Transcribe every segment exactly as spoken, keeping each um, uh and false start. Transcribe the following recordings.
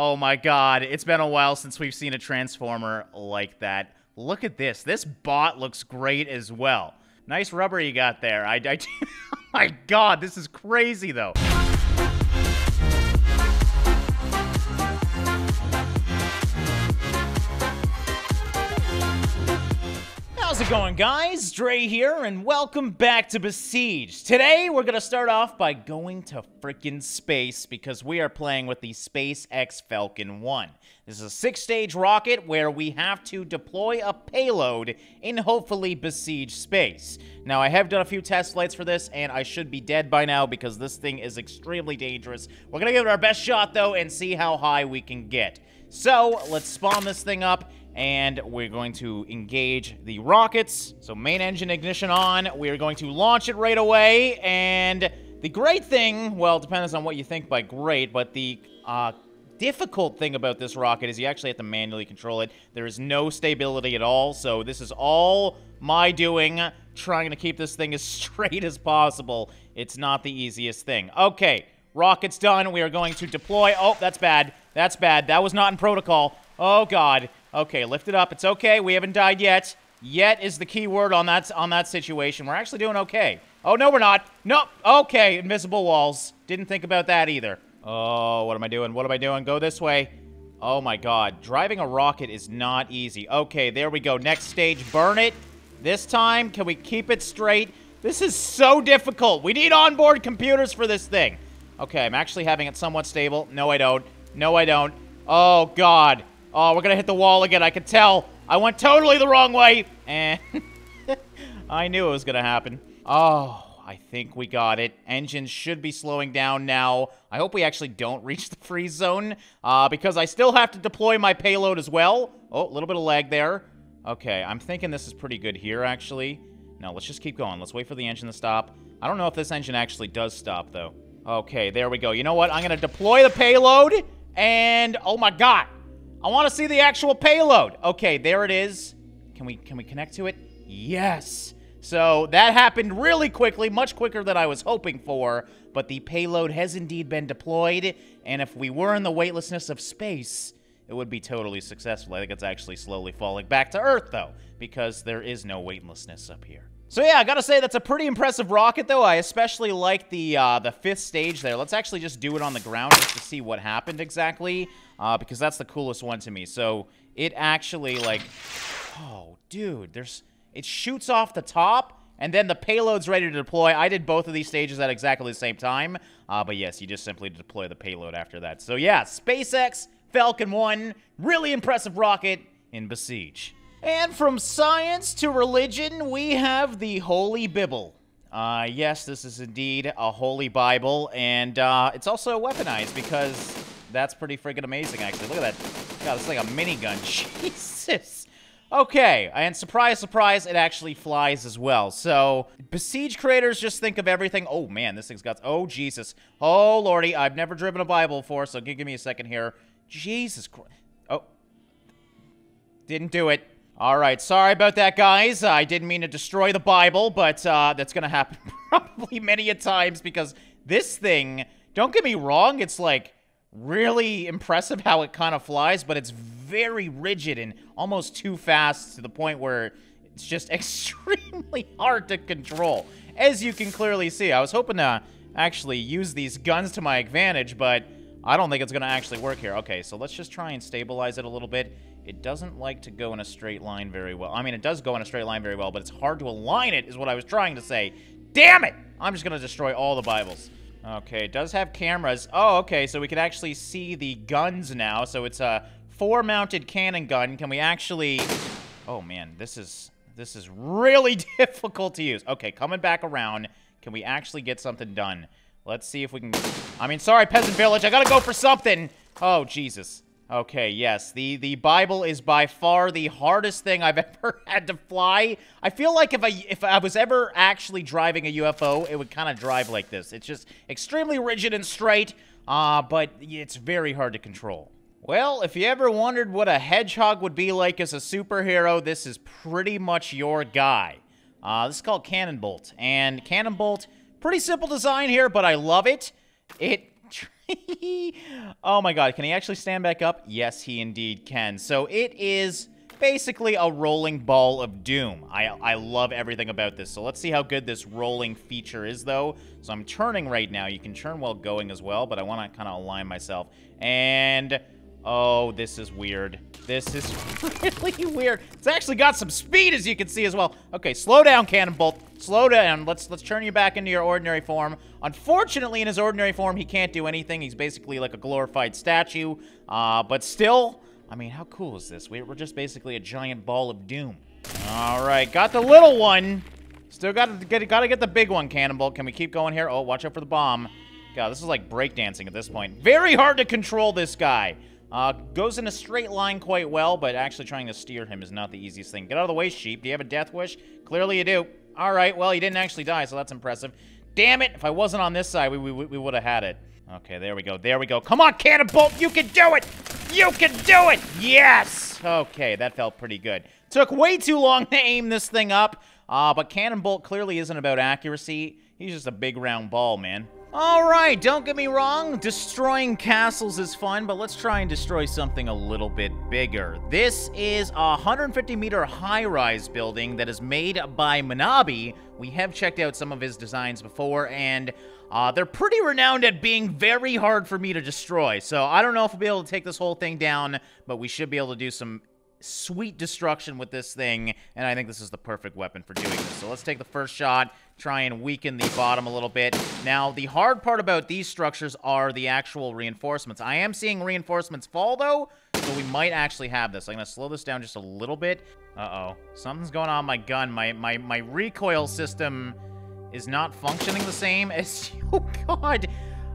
Oh my god, it's been a while since we've seen a transformer like that. Look at this. This bot looks great as well. Nice rubber you got there. I, I, oh my god, this is crazy though. How's it going, guys? Dre here, and welcome back to Besiege. Today, we're gonna start off by going to frickin' space because we are playing with the SpaceX Falcon one. This is a six-stage rocket where we have to deploy a payload in hopefully besiege space. Now, I have done a few test flights for this, and I should be dead by now because this thing is extremely dangerous. We're gonna give it our best shot, though, and see how high we can get. So, let's spawn this thing up. And we're going to engage the rockets. So main engine ignition on. We are going to launch it right away. And the great thing, well, it depends on what you think by great, but the uh, difficult thing about this rocket is you actually have to manually control it. There is no stability at all. So this is all my doing, trying to keep this thing as straight as possible. It's not the easiest thing. Okay, rocket's done. We are going to deploy. Oh, that's bad. That's bad. That was not in protocol. Oh, God. Okay, lift it up. It's okay. We haven't died yet. Yet is the key word on that on that situation. We're actually doing okay. Oh, no, we're not. Nope. Okay, invisible walls. Didn't think about that either. Oh, what am I doing? What am I doing? Go this way. Oh, my God. Driving a rocket is not easy. Okay, there we go. Next stage. Burn it. This time, can we keep it straight? This is so difficult. We need onboard computers for this thing. Okay, I'm actually having it somewhat stable. No, I don't. No, I don't. Oh, God. Oh, we're gonna hit the wall again, I could tell. I went totally the wrong way. And I knew it was gonna happen. Oh, I think we got it. Engines should be slowing down now. I hope we actually don't reach the freeze zone, uh, because I still have to deploy my payload as well. Oh, a little bit of lag there. Okay, I'm thinking this is pretty good here, actually. No, let's just keep going. Let's wait for the engine to stop. I don't know if this engine actually does stop, though. Okay, there we go. You know what? I'm gonna deploy the payload, and oh my god. I want to see the actual payload. Okay, there it is. Can we can we connect to it? Yes. So that happened really quickly, much quicker than I was hoping for. But the payload has indeed been deployed. And if we were in the weightlessness of space, it would be totally successful. I think it's actually slowly falling back to Earth, though, because there is no weightlessness up here. So yeah, I gotta say that's a pretty impressive rocket, though. I especially like the uh, the fifth stage there. Let's actually just do it on the ground just to see what happened exactly, uh, because that's the coolest one to me. So it actually like, oh dude, there's it shoots off the top, and then the payload's ready to deploy. I did both of these stages at exactly the same time, uh, but yes, you just simply deploy the payload after that. So yeah, SpaceX Falcon one, really impressive rocket in Besiege. And from science to religion, we have the Holy Bible. Uh, yes, this is indeed a Holy Bible, and uh, it's also weaponized because that's pretty freaking amazing, actually. Look at that. God, it's like a minigun. Jesus. Okay, and surprise, surprise, it actually flies as well. So, Besiege creators just think of everything. Oh, man, this thing's got... Oh, Jesus. Oh, lordy, I've never driven a Bible before, so give me a second here. Jesus Christ. Oh. Didn't do it. All right, sorry about that, guys. I didn't mean to destroy the Bible, but uh, that's gonna happen probably many a times because this thing, don't get me wrong, it's like really impressive how it kind of flies, but it's very rigid and almost too fast to the point where it's just extremely hard to control. As you can clearly see, I was hoping to actually use these guns to my advantage, but I don't think it's gonna actually work here. Okay, so let's just try and stabilize it a little bit. It doesn't like to go in a straight line very well. I mean, it does go in a straight line very well, but it's hard to align it is what I was trying to say. Damn it! I'm just gonna destroy all the Bibles. Okay, it does have cameras. Oh, okay, so we can actually see the guns now. So it's a four-mounted cannon gun. Can we actually... Oh, man, this is, this is really difficult to use. Okay, coming back around, can we actually get something done? Let's see if we can... I mean, sorry, Peasant Village, I gotta go for something! Oh, Jesus. Okay, yes, the, the Bible is by far the hardest thing I've ever had to fly. I feel like if I, if I was ever actually driving a U F O, it would kind of drive like this. It's just extremely rigid and straight, uh, but it's very hard to control. Well, if you ever wondered what a hedgehog would be like as a superhero, this is pretty much your guy. Uh, this is called Cannonbolt, and Cannonbolt, pretty simple design here, but I love it. It... Oh my god, can he actually stand back up? Yes, he indeed can. So it is basically a rolling ball of doom. I, I love everything about this. So let's see how good this rolling feature is, though. So I'm turning right now. You can turn while going as well, but I want to kind of align myself. And... oh, this is weird. This is really weird. It's actually got some speed, as you can see, as well. Okay, slow down, Cannonbolt. Slow down. Let's let's turn you back into your ordinary form. Unfortunately, in his ordinary form, he can't do anything. He's basically like a glorified statue. Uh, but still, I mean, how cool is this? We're just basically a giant ball of doom. All right, got the little one. Still got to get, got to get the big one, Cannonbolt. Can we keep going here? Oh, watch out for the bomb. God, this is like breakdancing at this point. Very hard to control this guy. Uh, goes in a straight line quite well, but actually trying to steer him is not the easiest thing. Get out of the way, sheep. Do you have a death wish? Clearly you do. All right, well, he didn't actually die, so that's impressive. Damn it, if I wasn't on this side, we, we, we would have had it. Okay, there we go, there we go. Come on, Cannonbolt, you can do it! You can do it! Yes! Okay, that felt pretty good. Took way too long to aim this thing up, uh, but Cannonbolt clearly isn't about accuracy. He's just a big round ball, man. All right, don't get me wrong, destroying castles is fun, but let's try and destroy something a little bit bigger. This is a one hundred fifty meter high-rise building that is made by Manabi. We have checked out some of his designs before, and uh, they're pretty renowned at being very hard for me to destroy. So I don't know if we'll be able to take this whole thing down, but we should be able to do some sweet destruction with this thing, and I think this is the perfect weapon for doing this. So let's take the first shot, try and weaken the bottom a little bit. Now, the hard part about these structures are the actual reinforcements. I am seeing reinforcements fall, though, so we might actually have this. I'm gonna slow this down just a little bit. Uh-oh. Something's going on with my gun. My, my, my recoil system is not functioning the same as... oh, God.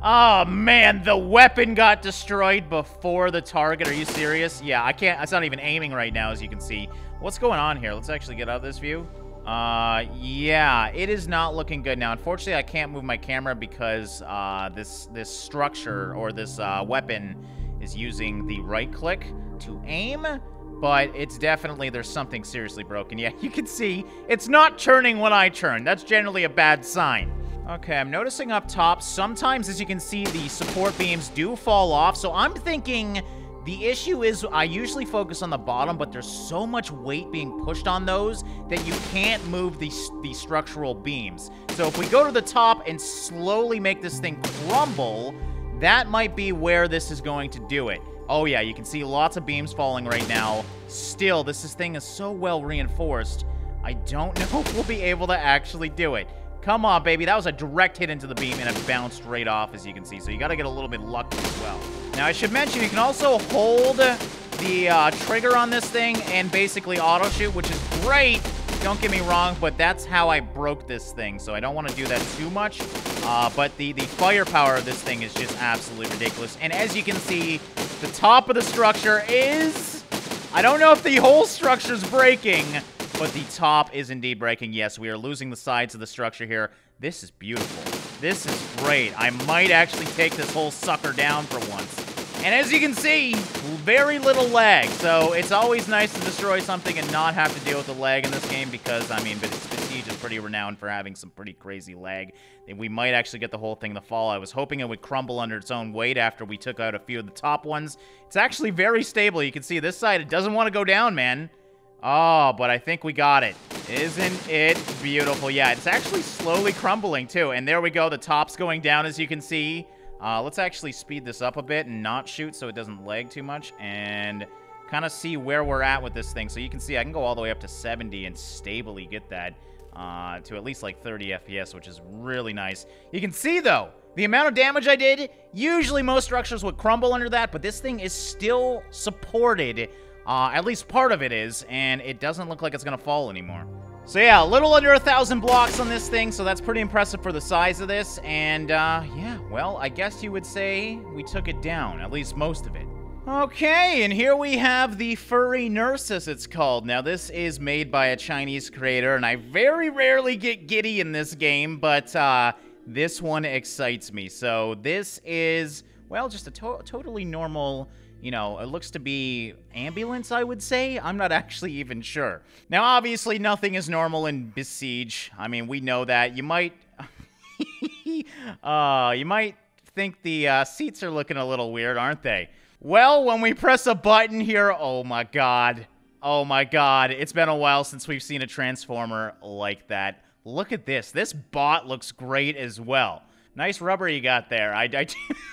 Oh, man, the weapon got destroyed before the target. Are you serious? Yeah, I can't... it's not even aiming right now, as you can see. What's going on here? Let's actually get out of this view. Uh, yeah, it is not looking good now. Unfortunately, I can't move my camera because uh, this, this structure or this uh, weapon is using the right click to aim, but it's definitely... there's something seriously broken. Yeah, you can see it's not turning when I turn. That's generally a bad sign. Okay, I'm noticing up top, sometimes, as you can see, the support beams do fall off, so I'm thinking the issue is I usually focus on the bottom, but there's so much weight being pushed on those that you can't move the, the structural beams. So if we go to the top and slowly make this thing crumble, that might be where this is going to do it. Oh yeah, you can see lots of beams falling right now. Still, this, this thing is so well reinforced, I don't know if we'll be able to actually do it. Come on, baby. That was a direct hit into the beam, and it bounced right off, as you can see. So you got to get a little bit lucky as well. Now, I should mention, you can also hold the uh, trigger on this thing and basically auto-shoot, which is great. Don't get me wrong, but that's how I broke this thing, so I don't want to do that too much. Uh, but the, the firepower of this thing is just absolutely ridiculous. And as you can see, the top of the structure is... I don't know if the whole structure's breaking, but the top is indeed breaking. Yes, we are losing the sides of the structure here. This is beautiful. This is great. I might actually take this whole sucker down for once. And as you can see, very little lag. So it's always nice to destroy something and not have to deal with the lag in this game because, I mean, Besiege is pretty renowned for having some pretty crazy lag. And we might actually get the whole thing to fall. I was hoping it would crumble under its own weight after we took out a few of the top ones. It's actually very stable. You can see this side, it doesn't want to go down, man. Oh, but I think we got it. Isn't it beautiful? Yeah, it's actually slowly crumbling, too. And there we go. The top's going down, as you can see. Uh, let's actually speed this up a bit and not shoot so it doesn't lag too much. And kind of see where we're at with this thing. So you can see I can go all the way up to seventy and stably get that uh, to at least like thirty F P S, which is really nice. You can see, though, the amount of damage I did. Usually most structures would crumble under that, but this thing is still supported. Uh, at least part of it is, and it doesn't look like it's gonna fall anymore. So yeah, a little under a thousand blocks on this thing, so that's pretty impressive for the size of this, and uh, yeah, well, I guess you would say we took it down, at least most of it. Okay, and here we have the Furry Nurse, as it's called. Now, this is made by a Chinese creator, and I very rarely get giddy in this game, but uh, this one excites me. So this is, well, just a to- totally normal... you know, it looks to be ambulance, I would say. I'm not actually even sure. Now, obviously, nothing is normal in Besiege. I mean, we know that. You might... uh, you might think the uh, seats are looking a little weird, aren't they? Well, when we press a button here, oh my god. Oh my god, it's been a while since we've seen a Transformer like that. Look at this. This bot looks great as well. Nice rubber you got there. I, I,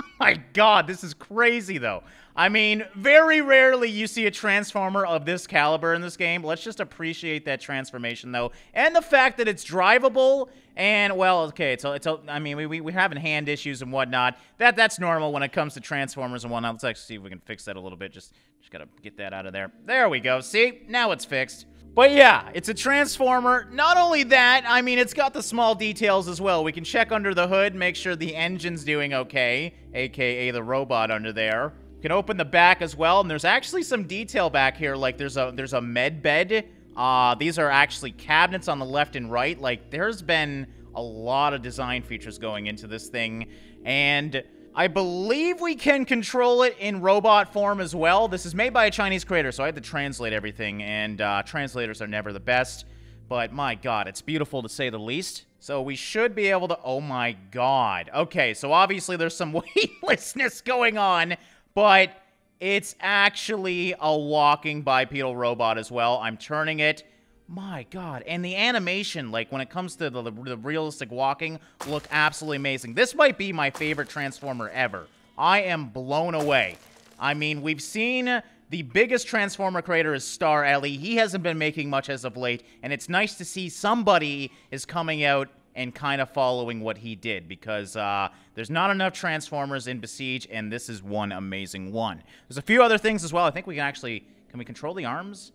oh my god, this is crazy though. I mean, very rarely you see a Transformer of this caliber in this game. Let's just appreciate that transformation, though. And the fact that it's drivable and, well, okay, it's a, it's a, I mean, we, we, we're having hand issues and whatnot. That, that's normal when it comes to Transformers and whatnot. Let's actually see if we can fix that a little bit. Just, just gotta get that out of there. There we go. See? Now it's fixed. But yeah, it's a Transformer. Not only that, I mean, it's got the small details as well. We can check under the hood, make sure the engine's doing okay, aka the robot under there. You can open the back as well, and there's actually some detail back here. Like there's a there's a med bed. Uh, these are actually cabinets on the left and right. Like there's been a lot of design features going into this thing, and I believe we can control it in robot form as well. This is made by a Chinese creator, so I had to translate everything, and uh, translators are never the best. But my god, it's beautiful to say the least. So we should be able to. Oh my god. Okay, so obviously there's some weightlessness going on. But it's actually a walking bipedal robot as well. I'm turning it. My god. And the animation, like, when it comes to the, the realistic walking, look absolutely amazing. This might be my favorite Transformer ever. I am blown away. I mean, we've seen the biggest Transformer creator is Star Ellie. He hasn't been making much as of late. And it's nice to see somebody is coming out and kind of following what he did, because uh, there's not enough Transformers in Besiege, and this is one amazing one. There's a few other things as well. I think we can actually, can we control the arms?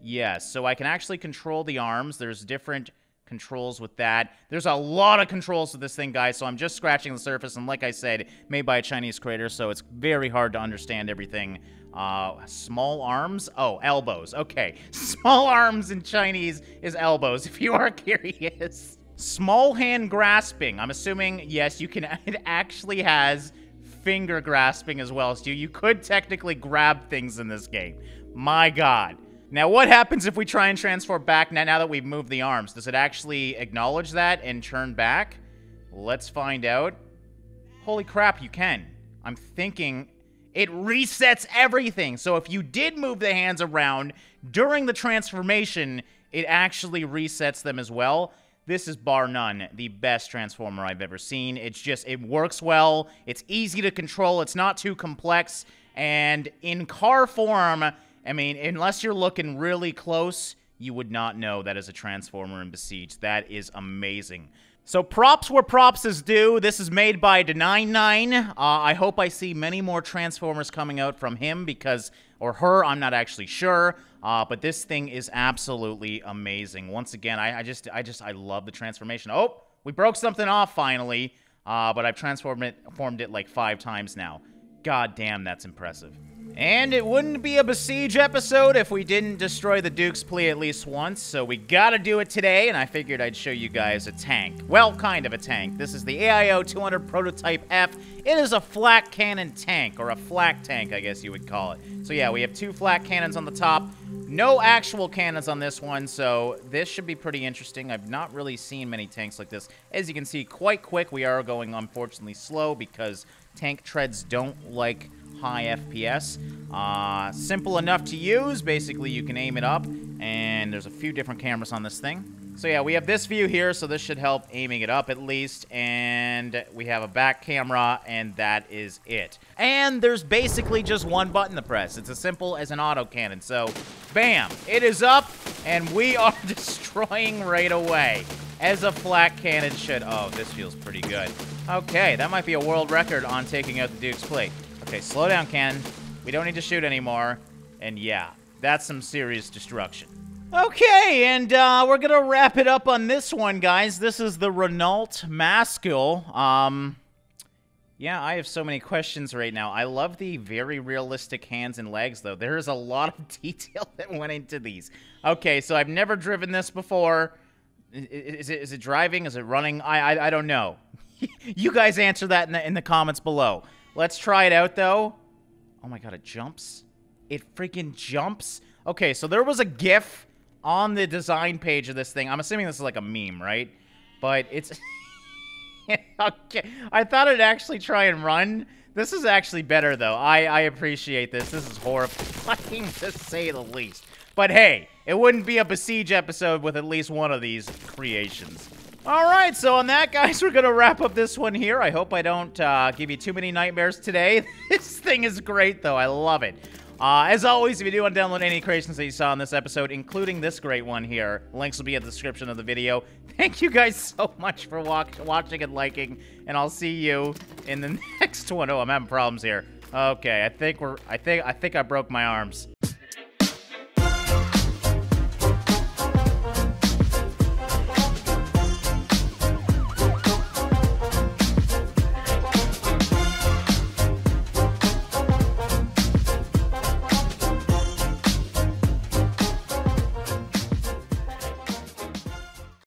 Yes, so I can actually control the arms. There's different controls with that. There's a lot of controls with this thing, guys, so I'm just scratching the surface, and like I said, made by a Chinese creator, so it's very hard to understand everything. Uh, small arms? Oh, elbows. Okay, small arms in Chinese is elbows, if you are curious. Small hand grasping. I'm assuming, yes, you can. It actually has finger grasping as well, so you could technically grab things in this game. My god. Now, what happens if we try and transform back now, now that we've moved the arms? Does it actually acknowledge that and turn back? Let's find out. Holy crap, you can. I'm thinking it resets everything. So if you did move the hands around during the transformation, it actually resets them as well. This is, bar none, the best Transformer I've ever seen. It's just, it works well. It's easy to control. It's not too complex. And in car form, I mean, unless you're looking really close, you would not know that is a Transformer in Besiege. That is amazing. So props where props is due. This is made by Denine nine. Uh, I hope I see many more Transformers coming out from him, because, or her, I'm not actually sure. Uh, but this thing is absolutely amazing. Once again, I, I just, I just, I love the transformation. Oh, we broke something off finally. Uh, but I've transformed it, formed it like five times now. God damn, that's impressive. And it wouldn't be a Besiege episode if we didn't destroy the Duke's Plea at least once, so we gotta do it today, and I figured I'd show you guys a tank. Well, kind of a tank. This is the A I O two hundred prototype F. It is a flat cannon tank, or a flak tank, I guess you would call it. So yeah, we have two flak cannons on the top. No actual cannons on this one, so this should be pretty interesting. I've not really seen many tanks like this. As you can see, quite quick. We are going, unfortunately, slow, because tank treads don't like high F P S. Uh, simple enough to use. Basically, you can aim it up, and there's a few different cameras on this thing. So yeah, we have this view here, so this should help aiming it up at least, and we have a back camera, and that is it. And there's basically just one button to press. It's as simple as an autocannon, so bam! It is up, and we are destroying right away, as a flak cannon should. Oh, this feels pretty good. Okay, that might be a world record on taking out the Duke's Plea. Okay, slow down, Ken. We don't need to shoot anymore. And yeah, that's some serious destruction. Okay, and uh, we're gonna wrap it up on this one, guys. This is the Renault Mascul. Um, yeah, I have so many questions right now. I love the very realistic hands and legs, though. There is a lot of detail that went into these. Okay, so I've never driven this before. Is it, is it driving? Is it running? I, I, I don't know. You guys answer that in the, in the comments below. Let's try it out, though. Oh, my God, it jumps. It freaking jumps. Okay, so there was a GIF on the design page of this thing. I'm assuming this is like a meme, right? But it's Okay. I thought it'd actually try and run. This is actually better, though. I, I appreciate this. This is horrifying, to say the least. But hey, it wouldn't be a Besiege episode with at least one of these creations. All right, so on that, guys, we're going to wrap up this one here. I hope I don't uh, give you too many nightmares today. This thing is great, though. I love it. Uh, as always, if you do want to download any creations that you saw in this episode, including this great one here, links will be in the description of the video. Thank you guys so much for watching and liking, and I'll see you in the next one. Oh, I'm having problems here. Okay, I think we're, I think, I think I broke my arms.